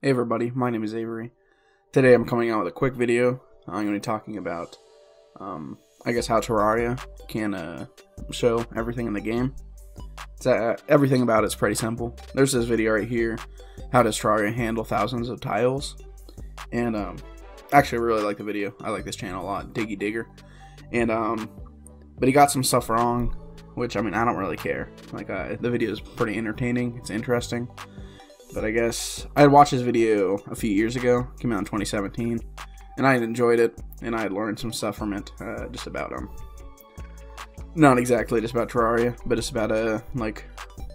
Hey everybody, my name is Avery. Today I'm coming out with a quick video. I'm going to be talking about, I guess, how Terraria can show everything in the game. Everything about it's pretty simple. There's this video right here, how does Terraria handle thousands of tiles? And actually, I really like the video. I like this channel a lot, Diggy Digger. And but he got some stuff wrong, which I mean, I don't really care. Like the video is pretty entertaining. It's interesting. But I guess I had watched this video a few years ago, it came out in 2017, and I had enjoyed it, and I had learned some stuff from it, just about, not exactly just about Terraria, but it's about, like,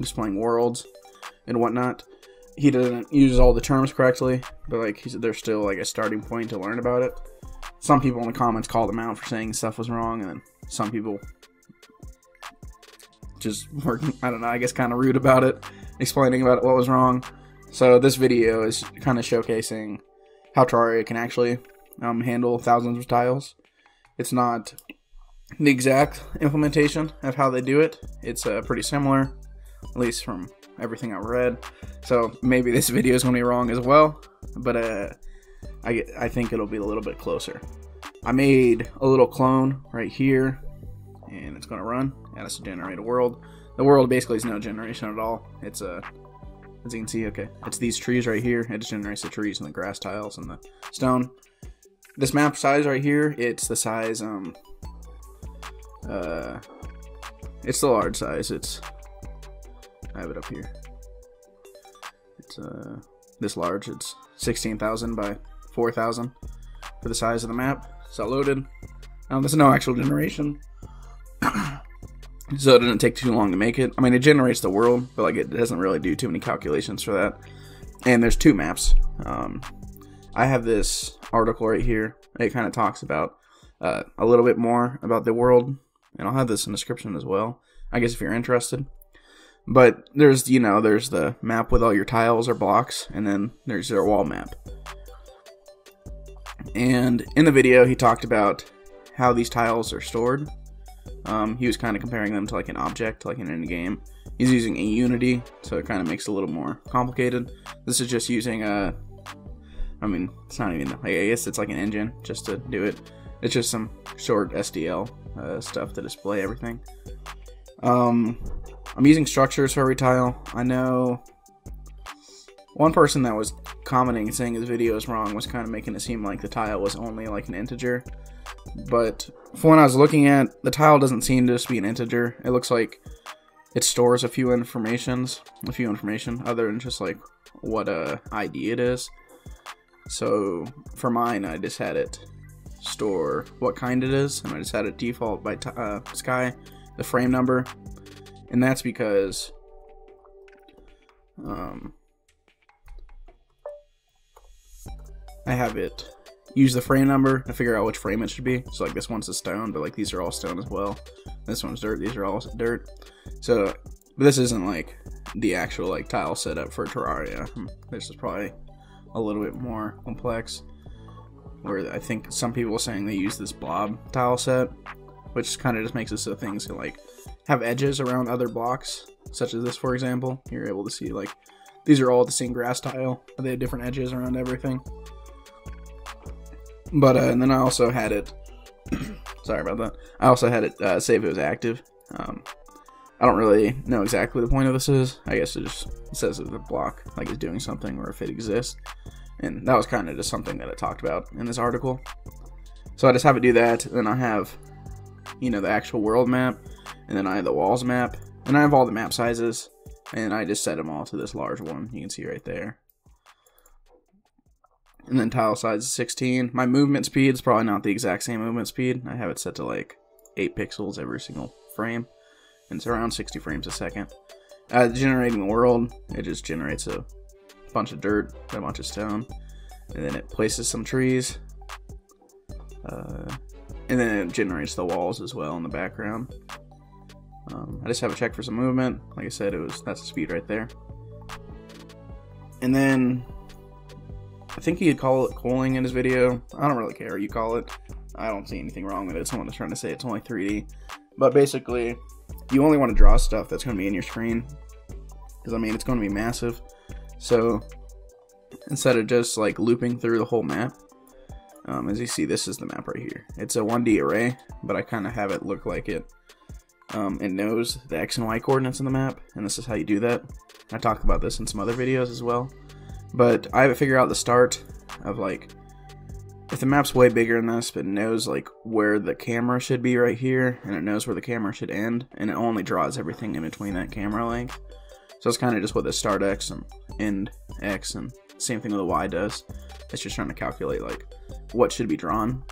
displaying worlds and whatnot. He doesn't use all the terms correctly, but, like, he said there's still, like, a starting point to learn about it. Some people in the comments called him out for saying stuff was wrong, and then some people just were, I don't know, I guess kind of rude about it, explaining about what was wrong. So this video is kind of showcasing how Terraria can actually handle thousands of tiles. It's not the exact implementation of how they do it. It's pretty similar, at least from everything I've read. So maybe this video is going to be wrong as well, but I think it'll be a little bit closer. I made a little clone right here, and it's going to run, and it's a generated world. The world basically is no generation at all. It's as you can see, okay, it's these trees right here. It just generates the trees and the grass tiles and the stone. This map size right here, it's the size, it's the large size. It's, I have it up here. It's, this large. It's 16,000 by 4,000 for the size of the map. It's all loaded. There's no actual generation. So it didn't take too long to make it. I mean, it generates the world, but like it doesn't really do too many calculations for that. And there's two maps. I have this article right here. It kind of talks about a little bit more about the world, and I'll have this in the description as well, I guess, if you're interested. But there's, you know, there's the map with all your tiles or blocks, and then there's their wall map. And in the video, he talked about how these tiles are stored. He was kind of comparing them to like an object, like in any game. He's using a Unity, so it kind of makes it a little more complicated. This is just using a, I mean, it's not even, like, I guess it's like an engine just to do it. It's just some short SDL stuff to display everything. I'm using structures for every tile. I know one person that was commenting and saying his video is wrong was kind of making it seem like the tile was only like an integer. But from what I was looking at, the tile doesn't seem to just be an integer. It looks like it stores a few information other than just like what ID it is. So for mine, I just had it store what kind it is, and I just had it default by sky, the frame number, and that's because I have it use the frame number to figure out which frame it should be. So like this one's a stone, but like these are all stone as well. This one's dirt, these are all dirt. So but this isn't like the actual like tile setup for Terraria. This is probably a little bit more complex, where I think some people are saying they use this blob tile set, which kind of just makes it so things can like have edges around other blocks, such as this, for example. You're able to see like these are all the same grass tile, but they have different edges around everything. But, and then I also had it, sorry about that, I also had it say if it was active. I don't really know exactly the point of this is. I guess it just says if the block like is doing something or if it exists. And that was kind of just something that I talked about in this article. So I just have it do that, and then I have, you know, the actual world map, and then I have the walls map, and I have all the map sizes, and I just set them all to this large one you can see right there. And then tile size is 16. My movement speed is probably not the exact same movement speed. I have it set to like 8 pixels every single frame. And it's around 60 frames a second. Generating the world, it just generates a bunch of dirt, a bunch of stone. And then it places some trees. And then it generates the walls as well in the background. I just have a check for some movement. Like I said, that's the speed right there. And then I think he'd call it cooling in his video. I don't really care what you call it. I don't see anything wrong with it. Someone is trying to say it's only 3D. But basically, you only want to draw stuff that's going to be in your screen. Because, I mean, it's going to be massive. So, instead of just like looping through the whole map. As you see, this is the map right here. It's a 1D array, but I kind of have it look like it. It knows the X and Y coordinates on the map, and this is how you do that. I talked about this in some other videos as well. But I have it figure out the start of like, if the map's way bigger than this, but it knows like where the camera should be right here, and it knows where the camera should end, and it only draws everything in between that camera length. So it's kind of just what the start X and end X and same thing with the Y does. It's just trying to calculate like what should be drawn.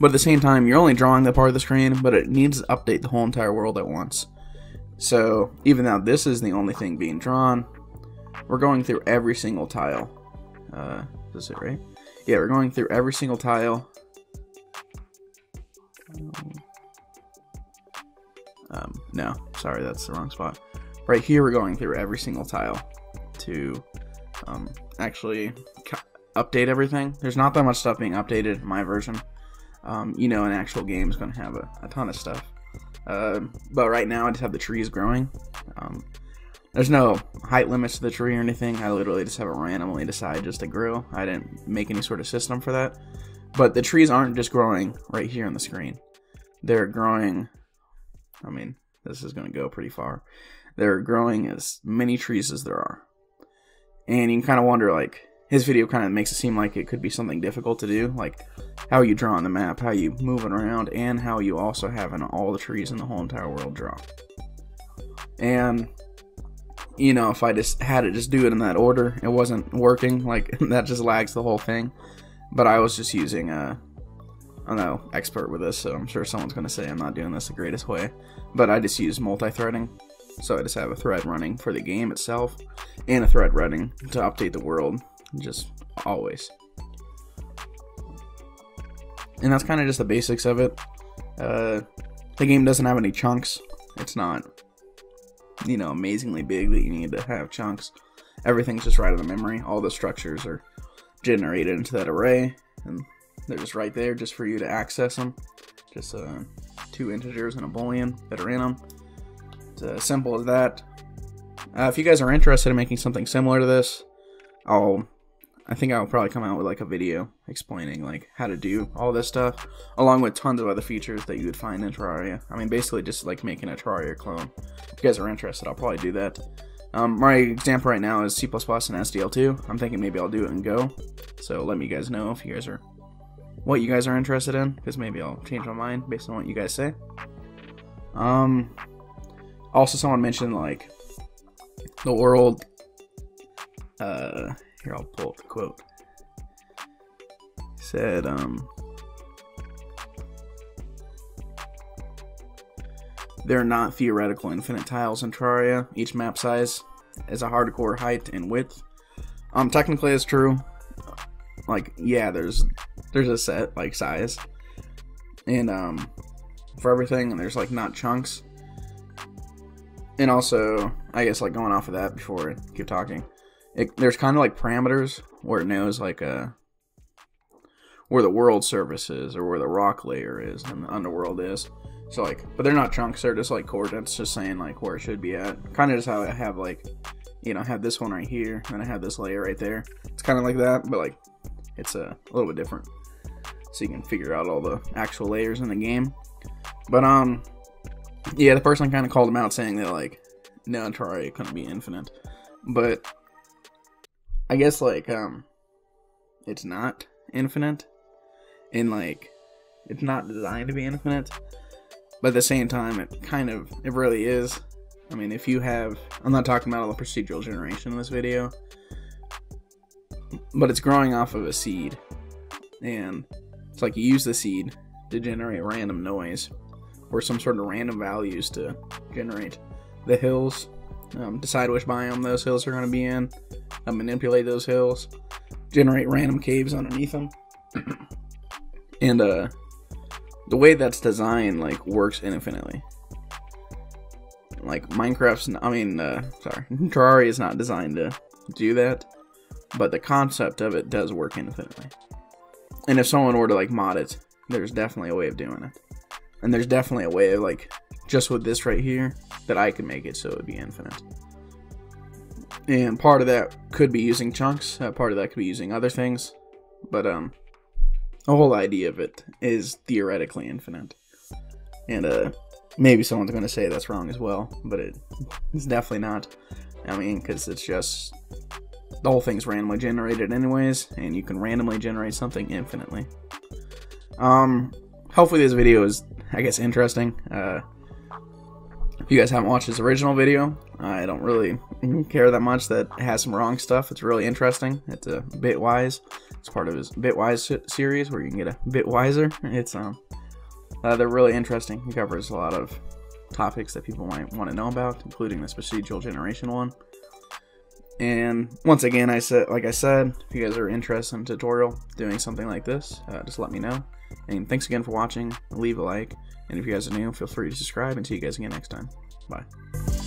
But at the same time, you're only drawing that part of the screen, but it needs to update the whole entire world at once. So even though this is the only thing being drawn, we're going through every single tile. Is it right? Yeah, we're going through every single tile. No, sorry, that's the wrong spot. Right here, we're going through every single tile to actually update everything. There's not that much stuff being updated in my version. You know, an actual game is going to have a ton of stuff. But right now, I just have the trees growing. There's no height limits to the tree or anything. I literally just have it randomly decide just to grow. I didn't make any sort of system for that. But the trees aren't just growing right here on the screen. They're growing, I mean, this is going to go pretty far. They're growing as many trees as there are. And you can kind of wonder, like, his video kind of makes it seem like it could be something difficult to do, like how you draw on the map, how you move it around, and how you also have in all the trees in the whole entire world draw. And, you know, if I just had it just do it in that order, it wasn't working, like, that just lags the whole thing. But I was just using, I'm no expert with this, so I'm sure someone's going to say I'm not doing this the greatest way. But I just use multi-threading. So I just have a thread running for the game itself, and a thread running to update the world. Just always. And that's kind of just the basics of it. The game doesn't have any chunks. It's not, you know, amazingly big that you need to have chunks. Everything's just right on the memory. All the structures are generated into that array, and they're just right there just for you to access them. Just two integers and a boolean that are in them. It's as simple as that. If you guys are interested in making something similar to this, I think I'll probably come out with like a video explaining like how to do all this stuff, along with tons of other features that you would find in Terraria. I mean, basically just like making a Terraria clone. If you guys are interested, I'll probably do that. My example right now is C++ and SDL2. I'm thinking maybe I'll do it in Go. So let me guys know if you guys are, what you guys are interested in, because maybe I'll change my mind based on what you guys say. Also, someone mentioned like the world. Here, I'll pull up the quote. It said, there are not theoretical infinite tiles in Terraria. Each map size is a hardcore height and width. Technically it's true. Like, yeah, there's a set, like, size. And, for everything, and there's, like, not chunks. And also, I guess, like, going off of that before I keep talking, there's kind of like parameters where it knows like where the world surface is, or where the rock layer is and the underworld is. So like, but they're not chunks, they're just like coordinates, just saying like where it should be at. Kind of just how I have like, you know, I have this one right here, and I have this layer right there. It's kind of like that, but like it's a little bit different. So you can figure out all the actual layers in the game. But yeah, the person kind of called him out saying that like, no, Terraria couldn't be infinite. But I guess, like, it's not infinite, and, like, it's not designed to be infinite, but at the same time, it kind of, it really is. I mean, if you have, I'm not talking about all the procedural generation in this video, but it's growing off of a seed, and it's like you use the seed to generate random noise, or some sort of random values to generate the hills, decide which biome those hills are going to be in, manipulate those hills, generate random caves underneath them. And the way that's designed like works infinitely. Like Minecraft's, I mean, sorry, Terraria is not designed to do that, but the concept of it does work infinitely. And if someone were to like mod it, there's definitely a way of doing it. And there's definitely a way of like, just with this right here, that I could make it so it would be infinite. And part of that could be using chunks, part of that could be using other things, but the whole idea of it is theoretically infinite. And maybe someone's going to say that's wrong as well, but it's definitely not. I mean, because it's just, the whole thing's randomly generated anyways, and you can randomly generate something infinitely. Hopefully this video is, I guess, interesting. If you guys haven't watched this original video, I don't really care that much. That has some wrong stuff. It's really interesting. It's a Bitwise. It's part of his Bitwise series where you can get a bit wiser. It's they're really interesting. He covers a lot of topics that people might want to know about, including this procedural generation one. And once again, like I said, if you guys are interested in a tutorial doing something like this, just let me know. And thanks again for watching. Leave a like. And if you guys are new, feel free to subscribe. And see you guys again next time. Bye.